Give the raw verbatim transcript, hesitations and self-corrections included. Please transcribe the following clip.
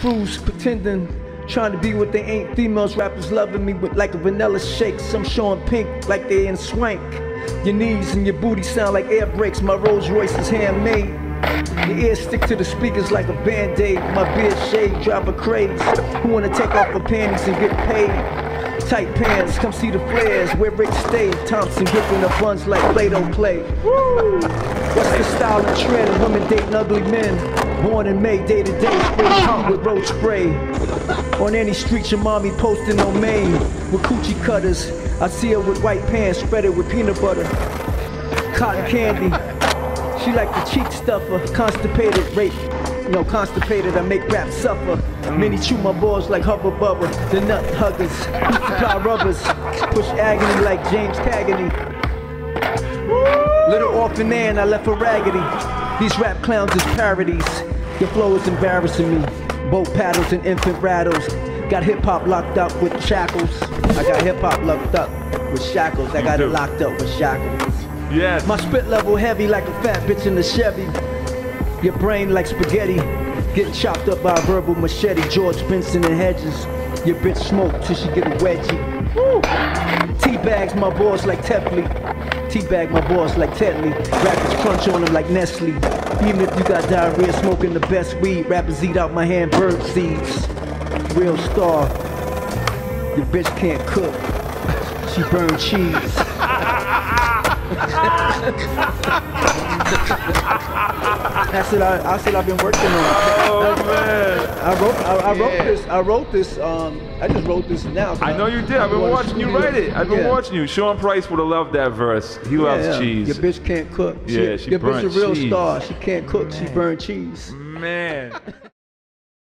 Fools pretending, trying to be what they ain't. Females rappers loving me with like a vanilla shake. Some showing pink like they in swank. Your knees and your booty sound like air brakes. My Rolls Royce is handmade. Your ears stick to the speakers like a band-aid. My beard shade, drop a craze. Who wanna take off her panties and get paid? Tight pants, come see the flares, where Rick stayed. Thompson gripping the buns like Play-Doh play. Woo! What's the style and trend? Women dating ugly men. Born in May, day to day, spray pump with road spray. On any street, your mommy posting on Maine. With coochie cutters, I see her with white pants, spread it with peanut butter. Cotton candy, she like the cheek stuffer. Constipated rape. No, constipated, I make rap suffer. Many chew my balls like Hubba Bubba. The nut huggers, supply rubbers. Push agony like James Cagney. Little orphan Ann, I left her raggedy. These rap clowns is parodies. Your flow is embarrassing me. Boat paddles and infant rattles. Got hip-hop locked up with shackles. I got hip-hop locked up with shackles. I got it locked up with shackles. Yes. My spit level heavy like a fat bitch in the Chevy. Your brain like spaghetti, getting chopped up by a verbal machete. George Benson and Hedges, your bitch smoke till she get a wedgie. Woo! Teabags my balls like Tefli. Teabag my balls like Tetley. Rappers crunch on them like Nestle. Even if you got diarrhea, smoking the best weed. Rappers eat out my hand bird seeds. Real star, your bitch can't cook. She burn cheese. That's it. I, I said I've been working on. Oh man! I wrote. I, I wrote yeah. this. I wrote this. Um, I just wrote this now. I know you did. I've been watching you write it. I've been yeah. watching you. Sean Price would have loved that verse. He yeah, loves yeah. cheese. Your bitch can't cook. She, yeah, she your bitch a real cheese. Star. She can't cook. Man. She burn cheese. Man.